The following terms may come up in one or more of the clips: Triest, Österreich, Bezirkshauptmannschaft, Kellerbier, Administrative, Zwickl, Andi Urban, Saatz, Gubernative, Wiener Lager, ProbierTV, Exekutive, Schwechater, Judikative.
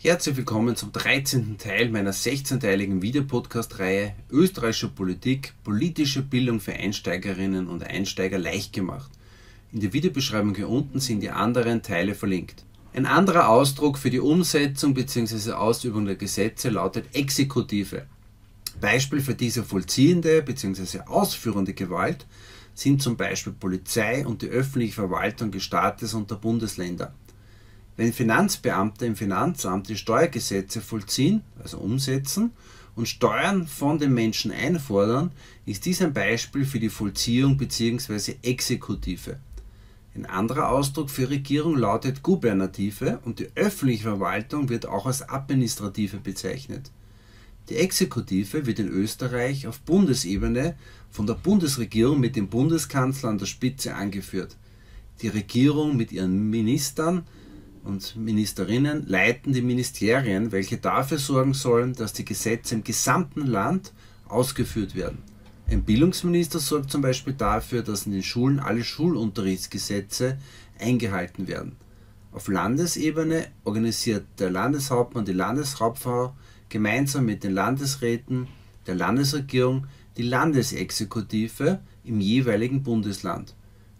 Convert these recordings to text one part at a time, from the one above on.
Herzlich willkommen zum 13. Teil meiner 16-teiligen Videopodcast-Reihe Österreichische Politik, politische Bildung für Einsteigerinnen und Einsteiger leicht gemacht. In der Videobeschreibung hier unten sind die anderen Teile verlinkt. Ein anderer Ausdruck für die Umsetzung bzw. Ausübung der Gesetze lautet Exekutive. Beispiel für diese vollziehende bzw. ausführende Gewalt sind zum Beispiel Polizei und die öffentliche Verwaltung des Staates und der Bundesländer. Wenn Finanzbeamte im Finanzamt die Steuergesetze vollziehen, also umsetzen, und Steuern von den Menschen einfordern, ist dies ein Beispiel für die Vollziehung bzw. Exekutive. Ein anderer Ausdruck für Regierung lautet Gubernative und die öffentliche Verwaltung wird auch als Administrative bezeichnet. Die Exekutive wird in Österreich auf Bundesebene von der Bundesregierung mit dem Bundeskanzler an der Spitze angeführt. Die Regierung mit ihren Ministern und Ministerinnen leiten die Ministerien, welche dafür sorgen sollen, dass die Gesetze im gesamten Land ausgeführt werden. Ein Bildungsminister sorgt zum Beispiel dafür, dass in den Schulen alle Schulunterrichtsgesetze eingehalten werden. Auf Landesebene organisiert der Landeshauptmann, die Landeshauptfrau gemeinsam mit den Landesräten der Landesregierung die Landesexekutive im jeweiligen Bundesland.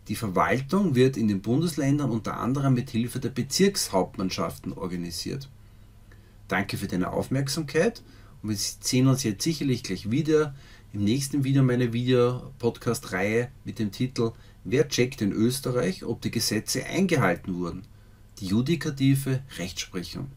Die Verwaltung wird in den Bundesländern unter anderem mit Hilfe der Bezirkshauptmannschaften organisiert. Danke für deine Aufmerksamkeit und wir sehen uns jetzt sicherlich gleich wieder im nächsten Video meiner Video-Podcast-Reihe mit dem Titel Wer checkt in Österreich, ob die Gesetze eingehalten wurden? Die judikative Rechtsprechung.